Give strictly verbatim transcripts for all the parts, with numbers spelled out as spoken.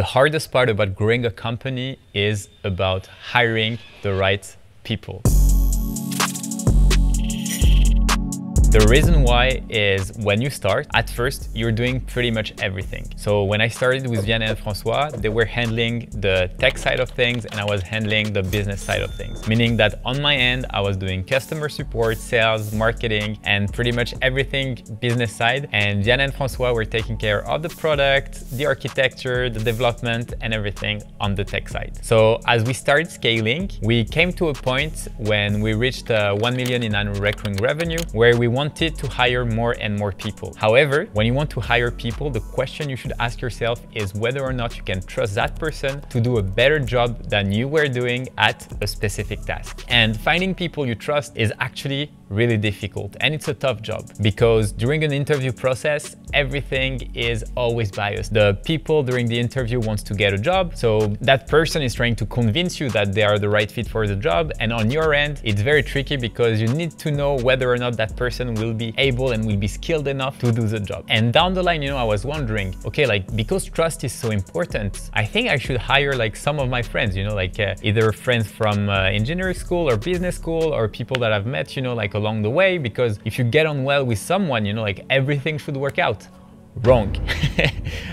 the hardest part about growing a company is about hiring the right people. The reason why is when you start, at first, you're doing pretty much everything. So when I started with Yann and Francois, they were handling the tech side of things and I was handling the business side of things. Meaning that on my end, I was doing customer support, sales, marketing, and pretty much everything business side. And Yann and Francois were taking care of the product, the architecture, the development, and everything on the tech side. So as we started scaling, we came to a point when we reached uh, one million in annual recurring revenue, where we wanted wanted to hire more and more people. However, when you want to hire people, the question you should ask yourself is whether or not you can trust that person to do a better job than you were doing at a specific task. And finding people you trust is actually really difficult, and it's a tough job because during an interview process, everything is always biased. The people during the interview wants to get a job, so that person is trying to convince you that they are the right fit for the job. And on your end, it's very tricky because you need to know whether or not that person will be able and will be skilled enough to do the job. And down the line, you know, I was wondering, okay, like, because trust is so important, I think I should hire like some of my friends, you know, like uh, either friends from uh, engineering school or business school or people that I've met, you know, like along the way, because if you get on well with someone, you know, like everything should work out. Wrong.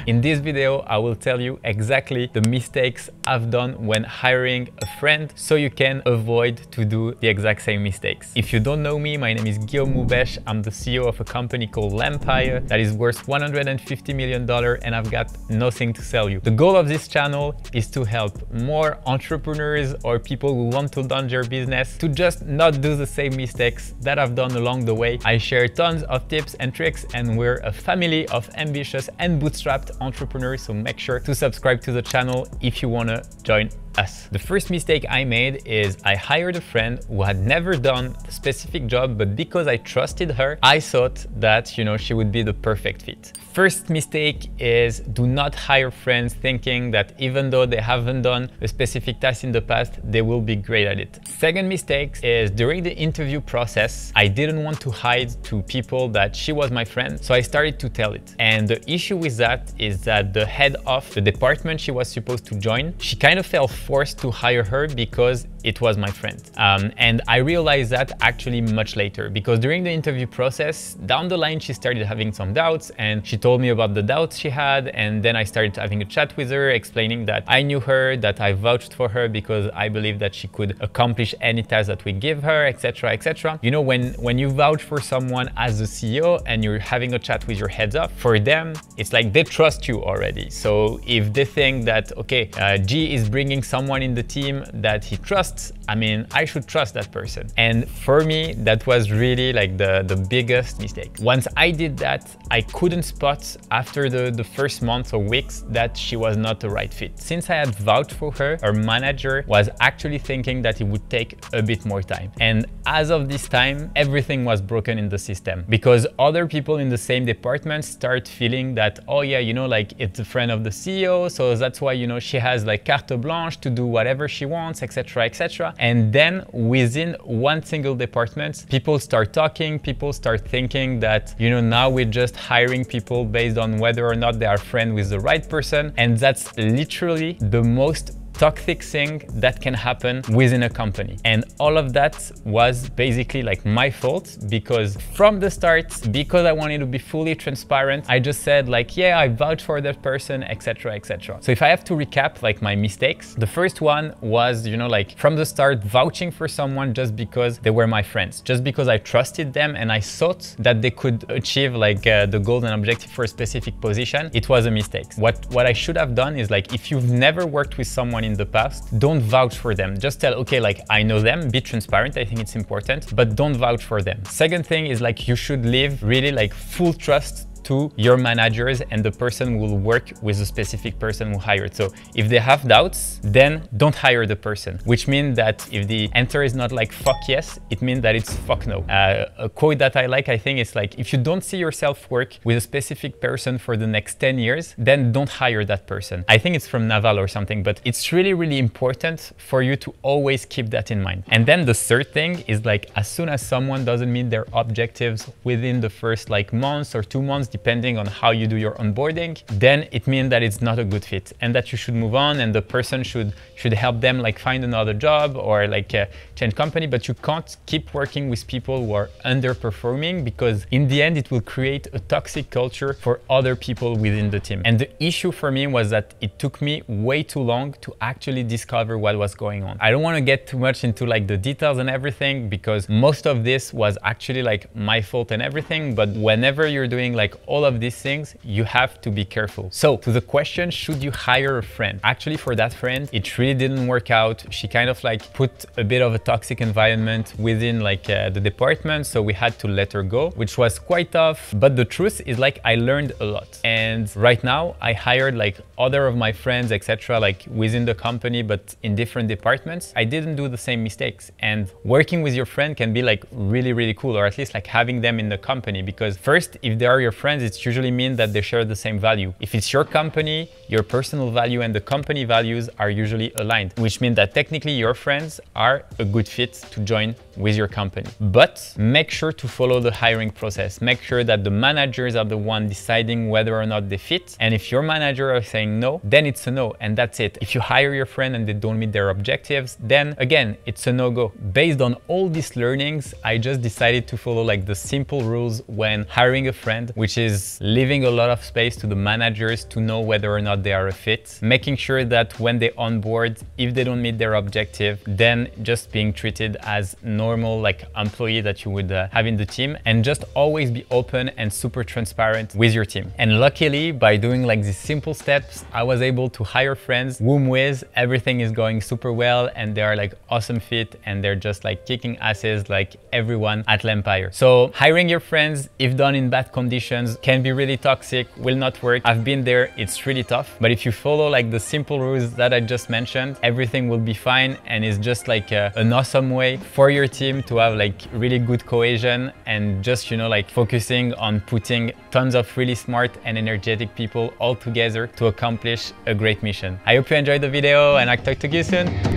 In this video, I will tell you exactly the mistakes I've done when hiring a friend so you can avoid to do the exact same mistakes. If you don't know me, my name is Guillaume Moubeche. I'm the C E O of a company called Lempire that is worth one hundred fifty million dollars, and I've got nothing to sell you. The goal of this channel is to help more entrepreneurs or people who want to launch their business to just not do the same mistakes that I've done along the way. I share tons of tips and tricks, and we're a family of ambitious and bootstrapped entrepreneurs, so make sure to subscribe to the channel if you want to join us. The first mistake I made is I hired a friend who had never done a specific job, but because I trusted her, I thought that, you know, she would be the perfect fit. First mistake is do not hire friends thinking that even though they haven't done a specific task in the past, they will be great at it. Second mistake is during the interview process, I didn't want to hide to people that she was my friend, so I started to tell it. And the issue with that is that the head of the department she was supposed to join, she kind of felt forced to hire her because it was my friend. Um, and I realized that actually much later, because during the interview process, down the line, she started having some doubts, and she told told me about the doubts she had, and then I started having a chat with her, explaining that I knew her, that I vouched for her because I believe that she could accomplish any task that we give her, et cetera, et cetera. You know, when when you vouch for someone as the C E O and you're having a chat with your heads up, for them, it's like they trust you already. So if they think that, okay, uh, G is bringing someone in the team that he trusts, I mean, I should trust that person. And for me, that was really like the, the biggest mistake. Once I did that, I couldn't spot after the, the first months or weeks that she was not the right fit. Since I had vouched for her, her manager was actually thinking that it would take a bit more time. And as of this time, everything was broken in the system, because other people in the same department start feeling that, oh yeah, you know, like it's a friend of the C E O, so that's why, you know, she has like carte blanche to do whatever she wants, et cetera, et cetera. And then within one single department, people start talking, people start thinking that, you know, now we're just hiring people based on whether or not they are friends with the right person. And that's literally the most toxic thing that can happen within a company. And all of that was basically like my fault, because from the start, because I wanted to be fully transparent, I just said like, yeah, I vouched for that person, et cetera, et cetera. So if I have to recap like my mistakes, the first one was, you know, like from the start, vouching for someone just because they were my friends, just because I trusted them and I thought that they could achieve like uh, the golden objective for a specific position. It was a mistake. What, what I should have done is like, if you've never worked with someone in the past, don't vouch for them. Just tell, okay, like I know them, be transparent. I think it's important, but don't vouch for them. Second thing is like, you should leave really like full trust to your managers and the person who will work with the specific person who hired. So if they have doubts, then don't hire the person, which means that if the answer is not like fuck yes, it means that it's fuck no. Uh, a quote that I like, I think it's like, if you don't see yourself work with a specific person for the next ten years, then don't hire that person. I think it's from Naval or something, but it's really, really important for you to always keep that in mind. And then the third thing is like, as soon as someone doesn't meet their objectives within the first like months or two months, depending on how you do your onboarding, then it means that it's not a good fit and that you should move on, and the person should should help them like find another job or like uh, change company. But you can't keep working with people who are underperforming, because in the end it will create a toxic culture for other people within the team. And the issue for me was that it took me way too long to actually discover what was going on. I don't want to get too much into like the details and everything, because most of this was actually like my fault and everything. But whenever you're doing like all of these things, you have to be careful. So to the question, should you hire a friend? Actually, for that friend, it really didn't work out. She kind of like put a bit of a toxic environment within like uh, the department. So we had to let her go, which was quite tough. But the truth is like I learned a lot. And right now I hired like other of my friends, et cetera, like within the company, but in different departments. I didn't do the same mistakes. And working with your friend can be like really, really cool, or at least like having them in the company. Because first, if they are your friends, it usually means that they share the same value. If it's your company, your personal value and the company values are usually aligned, which means that technically your friends are a good fit to join with your company. But make sure to follow the hiring process. Make sure that the managers are the one deciding whether or not they fit. And if your manager are saying no, then it's a no, and that's it. If you hire your friend and they don't meet their objectives, then again, it's a no-go. Based on all these learnings, I just decided to follow like the simple rules when hiring a friend, which is leaving a lot of space to the managers to know whether or not they are a fit, making sure that when they onboard, if they don't meet their objective, then just being treated as normal like employee that you would uh, have in the team, and just always be open and super transparent with your team. And luckily, by doing like these simple steps, I was able to hire friends whom with everything is going super well and they are like awesome fit and they're just like kicking asses like everyone at Lempire. So hiring your friends, if done in bad conditions, can be really toxic, will not work. I've been there, it's really tough. But if you follow like the simple rules that I just mentioned, everything will be fine, and it's just like a, an awesome way for your team to have like really good cohesion, and just, you know, like focusing on putting tons of really smart and energetic people all together to accomplish a great mission. I hope you enjoyed the video, and I'll talk to you soon.